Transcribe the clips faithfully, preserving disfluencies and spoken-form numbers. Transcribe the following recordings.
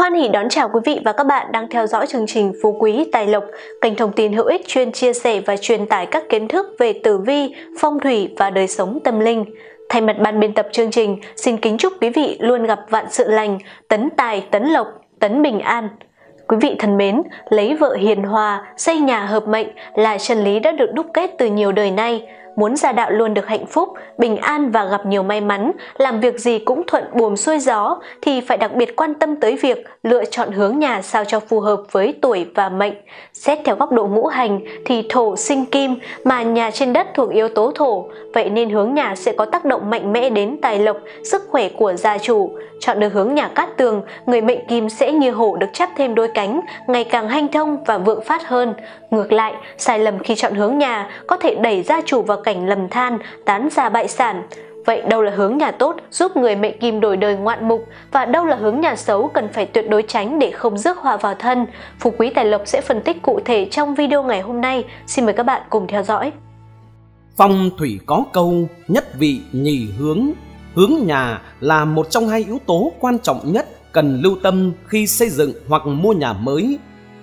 Hoan hỉ đón chào quý vị và các bạn đang theo dõi chương trình Phú Quý Tài Lộc, kênh thông tin hữu ích chuyên chia sẻ và truyền tải các kiến thức về tử vi, phong thủy và đời sống tâm linh. Thay mặt ban biên tập chương trình, xin kính chúc quý vị luôn gặp vạn sự lành, tấn tài, tấn lộc, tấn bình an. Quý vị thân mến, lấy vợ hiền hòa, xây nhà hợp mệnh là chân lý đã được đúc kết từ nhiều đời nay. Muốn gia đạo luôn được hạnh phúc, bình an và gặp nhiều may mắn, làm việc gì cũng thuận buồm xuôi gió thì phải đặc biệt quan tâm tới việc lựa chọn hướng nhà sao cho phù hợp với tuổi và mệnh. Xét theo góc độ ngũ hành thì thổ sinh kim mà nhà trên đất thuộc yếu tố thổ, vậy nên hướng nhà sẽ có tác động mạnh mẽ đến tài lộc, sức khỏe của gia chủ. Chọn được hướng nhà cát tường, người mệnh kim sẽ như hổ được chắp thêm đôi cánh, ngày càng hanh thông và vượng phát hơn. Ngược lại, sai lầm khi chọn hướng nhà có thể đẩy gia chủ vào cảnh lầm than, tán gia bại sản. Vậy đâu là hướng nhà tốt giúp người mệnh kim đổi đời ngoạn mục và đâu là hướng nhà xấu cần phải tuyệt đối tránh để không rước họa vào thân? Phú Quý Tài Lộc sẽ phân tích cụ thể trong video ngày hôm nay. Xin mời các bạn cùng theo dõi. Phong thủy có câu nhất vị nhì hướng. Hướng nhà là một trong hai yếu tố quan trọng nhất cần lưu tâm khi xây dựng hoặc mua nhà mới.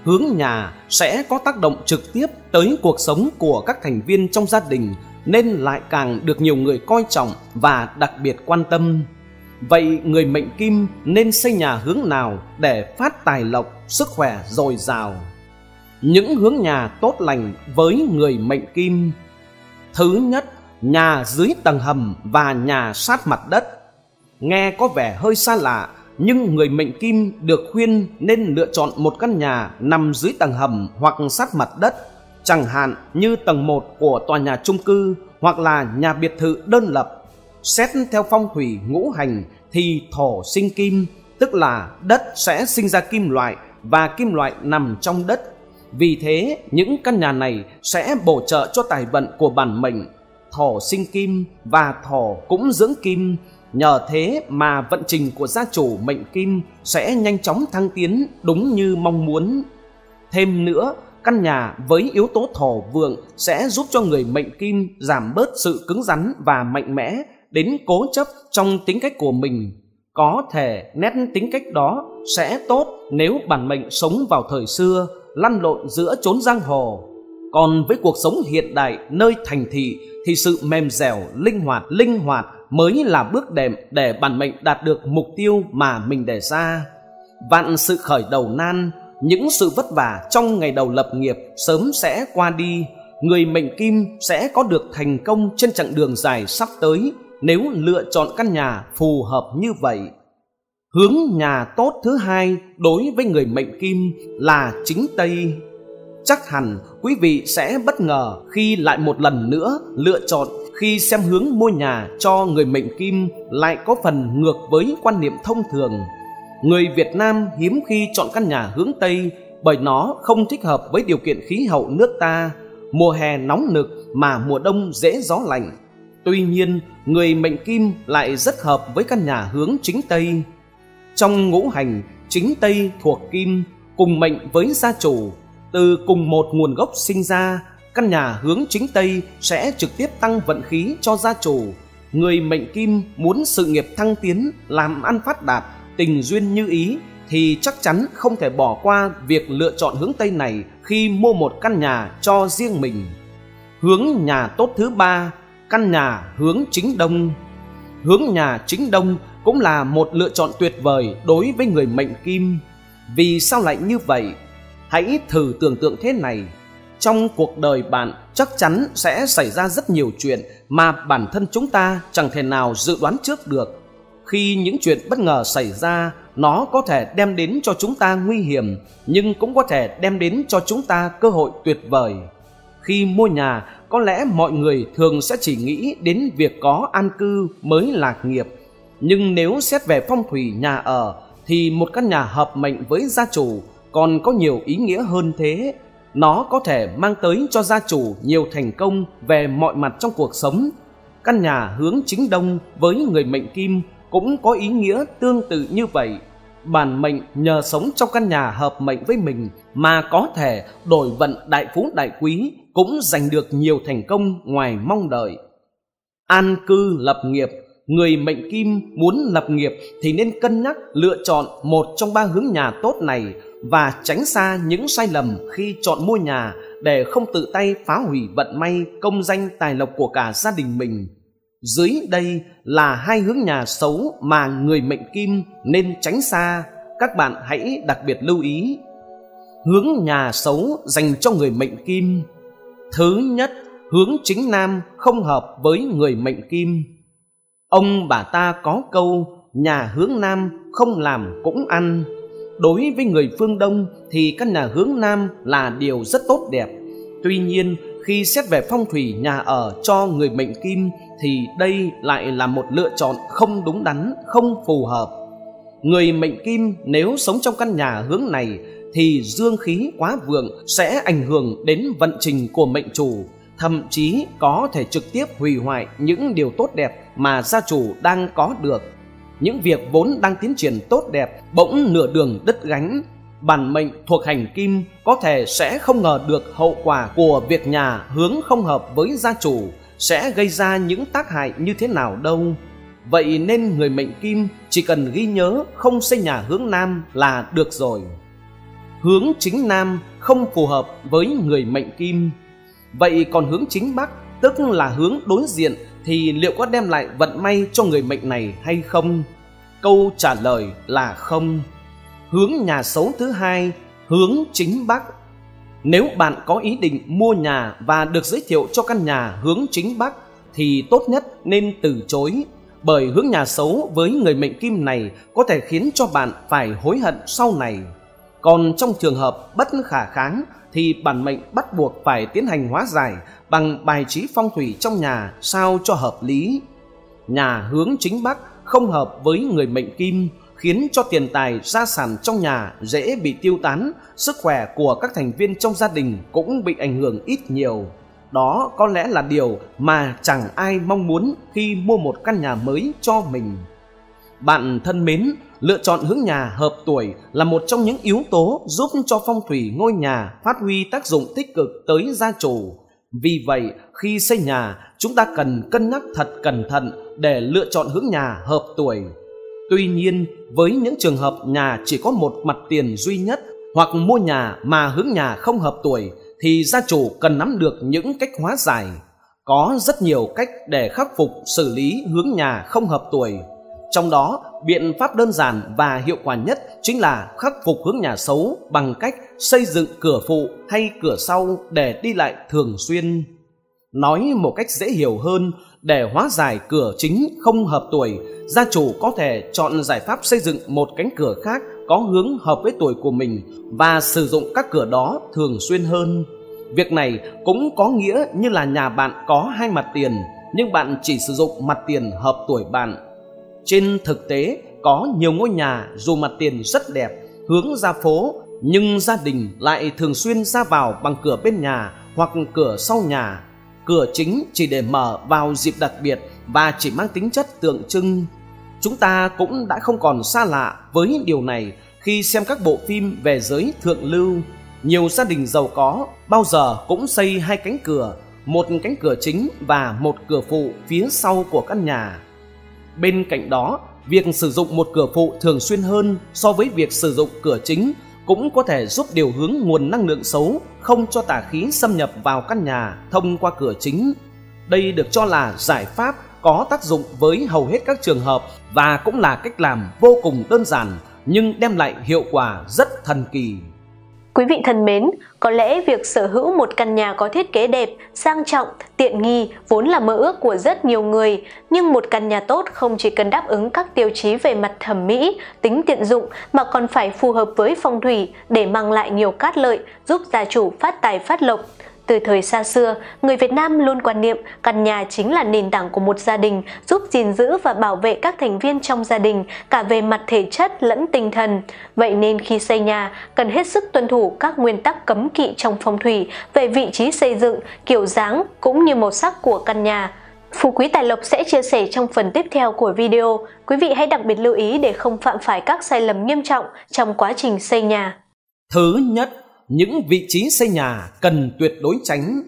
Hướng nhà sẽ có tác động trực tiếp tới cuộc sống của các thành viên trong gia đình nên lại càng được nhiều người coi trọng và đặc biệt quan tâm. Vậy người mệnh kim nên xây nhà hướng nào để phát tài lộc, sức khỏe dồi dào? Những hướng nhà tốt lành với người mệnh kim. Thứ nhất, nhà dưới tầng hầm và nhà sát mặt đất. Nghe có vẻ hơi xa lạ, nhưng người mệnh kim được khuyên nên lựa chọn một căn nhà nằm dưới tầng hầm hoặc sát mặt đất, chẳng hạn như tầng một của tòa nhà chung cư hoặc là nhà biệt thự đơn lập. Xét theo phong thủy ngũ hành thì thổ sinh kim, tức là đất sẽ sinh ra kim loại và kim loại nằm trong đất. Vì thế, những căn nhà này sẽ bổ trợ cho tài vận của bản mệnh. Thổ sinh kim và thổ cũng dưỡng kim, nhờ thế mà vận trình của gia chủ mệnh kim sẽ nhanh chóng thăng tiến đúng như mong muốn. Thêm nữa, căn nhà với yếu tố thổ vượng sẽ giúp cho người mệnh kim giảm bớt sự cứng rắn và mạnh mẽ đến cố chấp trong tính cách của mình. Có thể nét tính cách đó sẽ tốt nếu bản mệnh sống vào thời xưa, lăn lộn giữa chốn giang hồ. Còn với cuộc sống hiện đại nơi thành thị thì sự mềm dẻo, linh hoạt, linh hoạt mới là bước đệm để bản mệnh đạt được mục tiêu mà mình đề ra. Vạn sự khởi đầu nan, những sự vất vả trong ngày đầu lập nghiệp sớm sẽ qua đi. Người mệnh kim sẽ có được thành công trên chặng đường dài sắp tới nếu lựa chọn căn nhà phù hợp như vậy. Hướng nhà tốt thứ hai đối với người mệnh kim là chính Tây. Chắc hẳn quý vị sẽ bất ngờ khi lại một lần nữa lựa chọn khi xem hướng mua nhà cho người mệnh kim lại có phần ngược với quan niệm thông thường. Người Việt Nam hiếm khi chọn căn nhà hướng Tây bởi nó không thích hợp với điều kiện khí hậu nước ta, mùa hè nóng nực mà mùa đông dễ gió lạnh. Tuy nhiên, người mệnh kim lại rất hợp với căn nhà hướng chính Tây. Trong ngũ hành, chính Tây thuộc kim, cùng mệnh với gia chủ. Từ cùng một nguồn gốc sinh ra, căn nhà hướng chính Tây sẽ trực tiếp tăng vận khí cho gia chủ. Người mệnh kim muốn sự nghiệp thăng tiến, làm ăn phát đạt, tình duyên như ý thì chắc chắn không thể bỏ qua việc lựa chọn hướng Tây này khi mua một căn nhà cho riêng mình. Hướng nhà tốt thứ ba, căn nhà hướng chính Đông. Hướng nhà chính Đông cũng là một lựa chọn tuyệt vời đối với người mệnh kim. Vì sao lại như vậy? Hãy thử tưởng tượng thế này. Trong cuộc đời bạn chắc chắn sẽ xảy ra rất nhiều chuyện mà bản thân chúng ta chẳng thể nào dự đoán trước được. Khi những chuyện bất ngờ xảy ra, nó có thể đem đến cho chúng ta nguy hiểm, nhưng cũng có thể đem đến cho chúng ta cơ hội tuyệt vời. Khi mua nhà, có lẽ mọi người thường sẽ chỉ nghĩ đến việc có an cư mới lạc nghiệp. Nhưng nếu xét về phong thủy nhà ở, thì một căn nhà hợp mệnh với gia chủ còn có nhiều ý nghĩa hơn thế. Nó có thể mang tới cho gia chủ nhiều thành công về mọi mặt trong cuộc sống. Căn nhà hướng chính Đông với người mệnh kim cũng có ý nghĩa tương tự như vậy. Bản mệnh nhờ sống trong căn nhà hợp mệnh với mình mà có thể đổi vận đại phú đại quý, cũng giành được nhiều thành công ngoài mong đợi. An cư lập nghiệp, Người mệnh kim muốn lập nghiệp thì nên cân nhắc lựa chọn một trong ba hướng nhà tốt này và tránh xa những sai lầm khi chọn mua nhà để không tự tay phá hủy vận may, công danh, tài lộc của cả gia đình mình. Dưới đây là hai hướng nhà xấu mà người mệnh kim nên tránh xa. Các bạn hãy đặc biệt lưu ý. Hướng nhà xấu dành cho người mệnh kim. Thứ nhất, hướng chính nam không hợp với người mệnh kim. Ông bà ta có câu nhà hướng nam không làm cũng ăn. Đối với người phương Đông thì căn nhà hướng nam là điều rất tốt đẹp. Tuy nhiên, khi xét về phong thủy nhà ở cho người mệnh kim thì đây lại là một lựa chọn không đúng đắn, không phù hợp. Người mệnh kim nếu sống trong căn nhà hướng này thì dương khí quá vượng sẽ ảnh hưởng đến vận trình của mệnh chủ, thậm chí có thể trực tiếp hủy hoại những điều tốt đẹp mà gia chủ đang có được. Những việc vốn đang tiến triển tốt đẹp bỗng nửa đường đứt gánh. Bản mệnh thuộc hành kim có thể sẽ không ngờ được hậu quả của việc nhà hướng không hợp với gia chủ sẽ gây ra những tác hại như thế nào đâu. Vậy nên người mệnh kim chỉ cần ghi nhớ không xây nhà hướng nam là được rồi. Hướng chính nam không phù hợp với người mệnh kim. Vậy còn hướng chính bắc, tức là hướng đối diện, thì liệu có đem lại vận may cho người mệnh này hay không? Câu trả lời là không. Hướng nhà xấu thứ hai, hướng chính bắc. Nếu bạn có ý định mua nhà và được giới thiệu cho căn nhà hướng chính bắc thì tốt nhất nên từ chối, bởi hướng nhà xấu với người mệnh kim này có thể khiến cho bạn phải hối hận sau này. Còn trong trường hợp bất khả kháng thì bản mệnh bắt buộc phải tiến hành hóa giải bằng bài trí phong thủy trong nhà sao cho hợp lý. Nhà hướng chính bắc không hợp với người mệnh kim khiến cho tiền tài, gia sản trong nhà dễ bị tiêu tán, sức khỏe của các thành viên trong gia đình cũng bị ảnh hưởng ít nhiều. Đó có lẽ là điều mà chẳng ai mong muốn khi mua một căn nhà mới cho mình. Bạn thân mến, lựa chọn hướng nhà hợp tuổi là một trong những yếu tố giúp cho phong thủy ngôi nhà phát huy tác dụng tích cực tới gia chủ. Vì vậy, khi xây nhà, chúng ta cần cân nhắc thật cẩn thận để lựa chọn hướng nhà hợp tuổi. Tuy nhiên, với những trường hợp nhà chỉ có một mặt tiền duy nhất hoặc mua nhà mà hướng nhà không hợp tuổi thì gia chủ cần nắm được những cách hóa giải. Có rất nhiều cách để khắc phục xử lý hướng nhà không hợp tuổi. Trong đó, biện pháp đơn giản và hiệu quả nhất chính là khắc phục hướng nhà xấu bằng cách xây dựng cửa phụ hay cửa sau để đi lại thường xuyên. Nói một cách dễ hiểu hơn, để hóa giải cửa chính không hợp tuổi, gia chủ có thể chọn giải pháp xây dựng một cánh cửa khác có hướng hợp với tuổi của mình và sử dụng các cửa đó thường xuyên hơn. Việc này cũng có nghĩa như là nhà bạn có hai mặt tiền, nhưng bạn chỉ sử dụng mặt tiền hợp tuổi bạn. Trên thực tế, có nhiều ngôi nhà dù mặt tiền rất đẹp, hướng ra phố, nhưng gia đình lại thường xuyên ra vào bằng cửa bên nhà hoặc cửa sau nhà. Cửa chính chỉ để mở vào dịp đặc biệt và chỉ mang tính chất tượng trưng. Chúng ta cũng đã không còn xa lạ với điều này khi xem các bộ phim về giới thượng lưu. Nhiều gia đình giàu có bao giờ cũng xây hai cánh cửa, một cánh cửa chính và một cửa phụ phía sau của căn nhà. Bên cạnh đó, việc sử dụng một cửa phụ thường xuyên hơn so với việc sử dụng cửa chính cũng có thể giúp điều hướng nguồn năng lượng xấu, không cho tà khí xâm nhập vào căn nhà thông qua cửa chính. Đây được cho là giải pháp có tác dụng với hầu hết các trường hợp và cũng là cách làm vô cùng đơn giản nhưng đem lại hiệu quả rất thần kỳ. Quý vị thân mến, có lẽ việc sở hữu một căn nhà có thiết kế đẹp, sang trọng, tiện nghi vốn là mơ ước của rất nhiều người. Nhưng một căn nhà tốt không chỉ cần đáp ứng các tiêu chí về mặt thẩm mỹ, tính tiện dụng mà còn phải phù hợp với phong thủy để mang lại nhiều cát lợi, giúp gia chủ phát tài phát lộc. Từ thời xa xưa, người Việt Nam luôn quan niệm căn nhà chính là nền tảng của một gia đình, giúp gìn giữ và bảo vệ các thành viên trong gia đình, cả về mặt thể chất lẫn tinh thần. Vậy nên khi xây nhà, cần hết sức tuân thủ các nguyên tắc cấm kỵ trong phong thủy về vị trí xây dựng, kiểu dáng cũng như màu sắc của căn nhà. Phú Quý Tài Lộc sẽ chia sẻ trong phần tiếp theo của video. Quý vị hãy đặc biệt lưu ý để không phạm phải các sai lầm nghiêm trọng trong quá trình xây nhà. Thứ nhất, những vị trí xây nhà cần tuyệt đối tránh.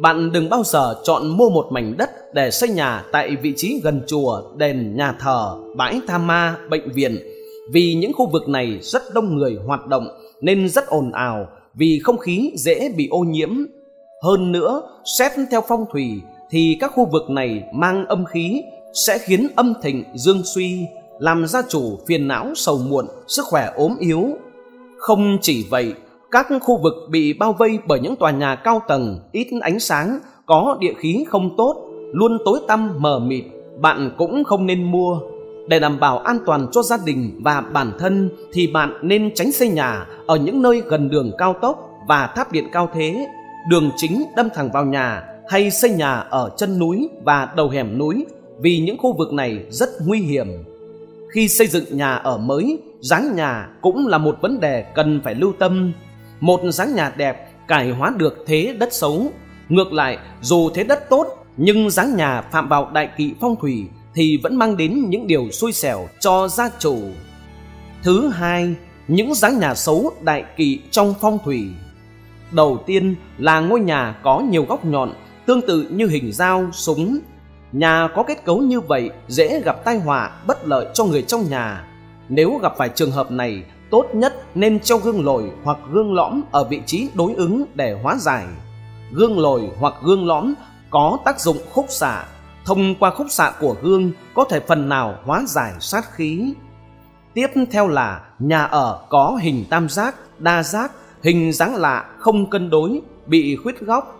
Bạn đừng bao giờ chọn mua một mảnh đất để xây nhà tại vị trí gần chùa, đền, nhà thờ, bãi tha ma, bệnh viện, vì những khu vực này rất đông người hoạt động nên rất ồn ào, vì không khí dễ bị ô nhiễm. Hơn nữa, xét theo phong thủy thì các khu vực này mang âm khí sẽ khiến âm thịnh dương suy, làm gia chủ phiền não sầu muộn, sức khỏe ốm yếu. Không chỉ vậy, các khu vực bị bao vây bởi những tòa nhà cao tầng, ít ánh sáng, có địa khí không tốt, luôn tối tăm mờ mịt, bạn cũng không nên mua. Để đảm bảo an toàn cho gia đình và bản thân thì bạn nên tránh xây nhà ở những nơi gần đường cao tốc và tháp điện cao thế, đường chính đâm thẳng vào nhà, hay xây nhà ở chân núi và đầu hẻm núi, vì những khu vực này rất nguy hiểm. Khi xây dựng nhà ở mới, dáng nhà cũng là một vấn đề cần phải lưu tâm. Một dáng nhà đẹp cải hóa được thế đất xấu. Ngược lại, dù thế đất tốt nhưng dáng nhà phạm vào đại kỵ phong thủy thì vẫn mang đến những điều xui xẻo cho gia chủ. Thứ hai, những dáng nhà xấu đại kỵ trong phong thủy. Đầu tiên là ngôi nhà có nhiều góc nhọn, tương tự như hình dao, súng. Nhà có kết cấu như vậy dễ gặp tai họa, bất lợi cho người trong nhà. Nếu gặp phải trường hợp này, tốt nhất nên treo gương lồi hoặc gương lõm ở vị trí đối ứng để hóa giải. Gương lồi hoặc gương lõm có tác dụng khúc xạ. Thông qua khúc xạ của gương có thể phần nào hóa giải sát khí. Tiếp theo là nhà ở có hình tam giác, đa giác, hình dáng lạ, không cân đối, bị khuyết góc.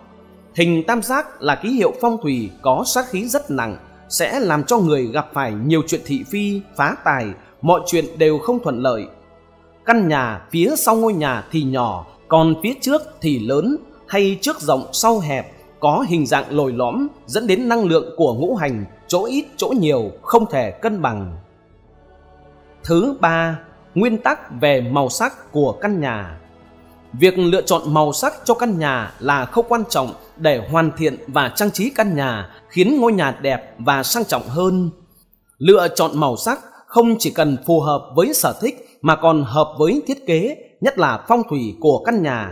Hình tam giác là ký hiệu phong thủy có sát khí rất nặng, sẽ làm cho người gặp phải nhiều chuyện thị phi, phá tài, mọi chuyện đều không thuận lợi. Căn nhà phía sau ngôi nhà thì nhỏ, còn phía trước thì lớn, hay trước rộng sau hẹp, có hình dạng lồi lõm, dẫn đến năng lượng của ngũ hành chỗ ít chỗ nhiều, không thể cân bằng. Thứ ba, nguyên tắc về màu sắc của căn nhà. Việc lựa chọn màu sắc cho căn nhà là khâu quan trọng để hoàn thiện và trang trí căn nhà, khiến ngôi nhà đẹp và sang trọng hơn. Lựa chọn màu sắc không chỉ cần phù hợp với sở thích mà còn hợp với thiết kế, nhất là phong thủy của căn nhà.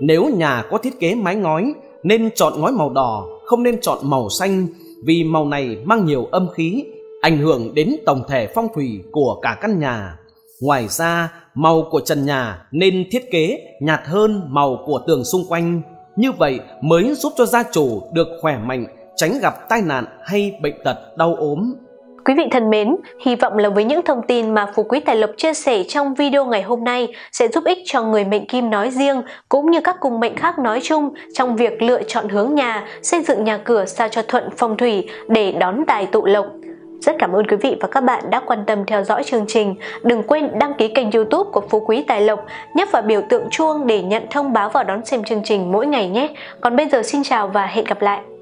Nếu nhà có thiết kế mái ngói nên chọn ngói màu đỏ, không nên chọn màu xanh, vì màu này mang nhiều âm khí, ảnh hưởng đến tổng thể phong thủy của cả căn nhà. Ngoài ra, màu của trần nhà nên thiết kế nhạt hơn màu của tường xung quanh, như vậy mới giúp cho gia chủ được khỏe mạnh, tránh gặp tai nạn hay bệnh tật đau ốm. Quý vị thân mến, hy vọng là với những thông tin mà Phú Quý Tài Lộc chia sẻ trong video ngày hôm nay sẽ giúp ích cho người mệnh Kim nói riêng cũng như các cung mệnh khác nói chung trong việc lựa chọn hướng nhà, xây dựng nhà cửa sao cho thuận phong thủy để đón tài tụ lộc. Rất cảm ơn quý vị và các bạn đã quan tâm theo dõi chương trình. Đừng quên đăng ký kênh YouTube của Phú Quý Tài Lộc, nhấp vào biểu tượng chuông để nhận thông báo và đón xem chương trình mỗi ngày nhé. Còn bây giờ xin chào và hẹn gặp lại!